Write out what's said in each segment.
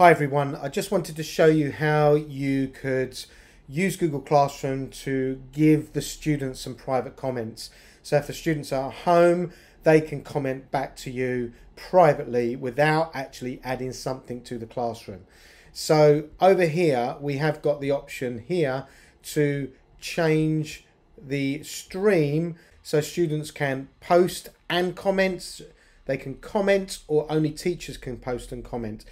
Hi everyone, I just wanted to show you how you could use Google Classroom to give the students some private comments. So if the students are at home, they can comment back to you privately without actually adding something to the classroom. So over here, we have got the option here to change the stream so students can post and comment. They can comment, or only teachers can post and comment.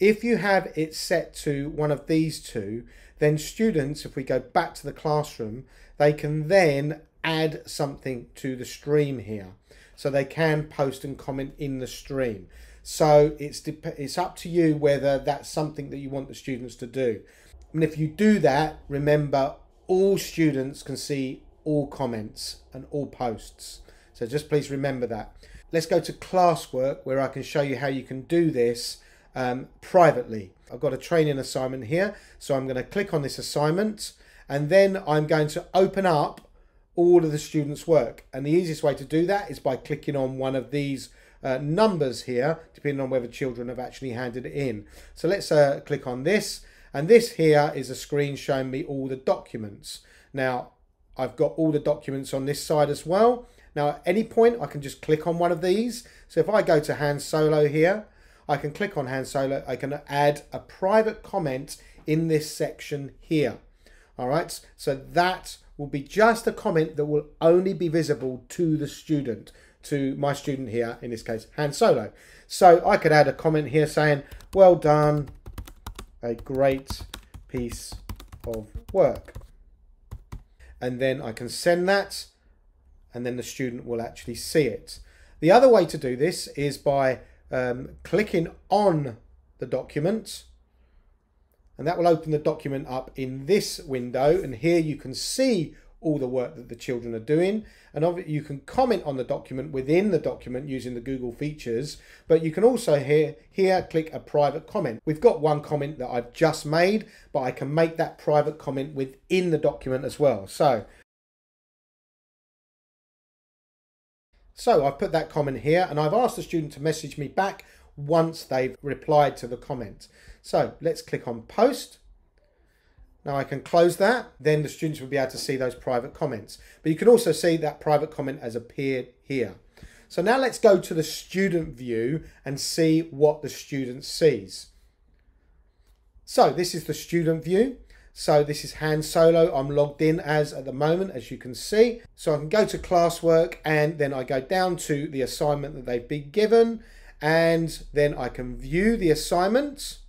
If you have it set to one of these two, then students, if we go back to the classroom, they can then add something to the stream here. So they can post and comment in the stream. So it's up to you whether that's something that you want the students to do. And if you do that, remember all students can see all comments and all posts. So just please remember that. Let's go to classwork, where I can show you how you can do this privately. I've got a training assignment here, so I'm going to click on this assignment and then I'm going to open up all of the students' work. And the easiest way to do that is by clicking on one of these numbers here, depending on whether children have actually handed it in. So let's click on this, and this here is a screen showing me all the documents. Now I've got all the documents on this side as well. Now at any point I can just click on one of these. So if I go to Han Solo here, I can click on Han Solo, I can add a private comment in this section here. All right, so that will be just a comment that will only be visible to the student, to my student here, in this case, Han Solo. So I could add a comment here saying, well done, a great piece of work. And then I can send that, and then the student will actually see it. The other way to do this is by clicking on the document, and that will open the document up in this window, and here you can see all the work that the children are doing. And obviously you can comment on the document within the document using the Google features, but you can also here click a private comment. We've got one comment that I've just made, but I can make that private comment within the document as well. So I've put that comment here, and I've asked the student to message me back once they've replied to the comment. So let's click on post. Now I can close that, then the students will be able to see those private comments. But you can also see that private comment has appeared here. So now let's go to the student view and see what the student sees. So this is the student view. So this is Han Solo, I'm logged in as at the moment, as you can see. So I can go to classwork, and then I go down to the assignment that they've been given, and then I can view the assignment.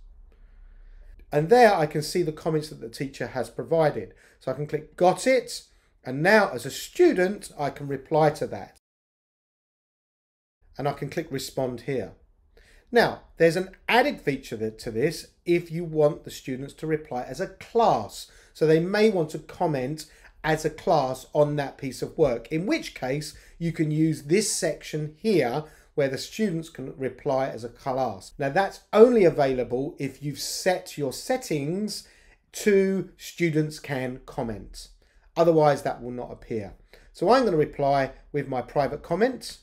And there I can see the comments that the teacher has provided. So I can click got it, and now as a student I can reply to that. And I can click respond here. Now, there's an added feature to this if you want the students to reply as a class. So they may want to comment as a class on that piece of work, in which case you can use this section here where the students can reply as a class. Now, that's only available if you've set your settings to students can comment. Otherwise, that will not appear. So I'm going to reply with my private comment.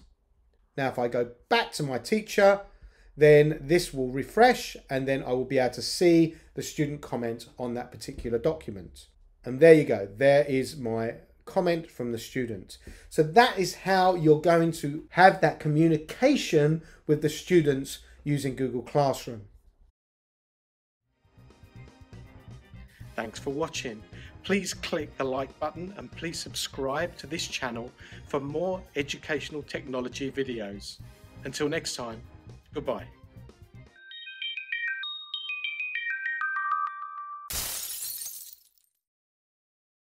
Now, if I go back to my teacher, then this will refresh, and then I will be able to see the student comment on that particular document. And there you go, there is my comment from the student. So that is how you're going to have that communication with the students using Google Classroom. Thanks for watching. Please click the like button and please subscribe to this channel for more educational technology videos. Until next time. Goodbye.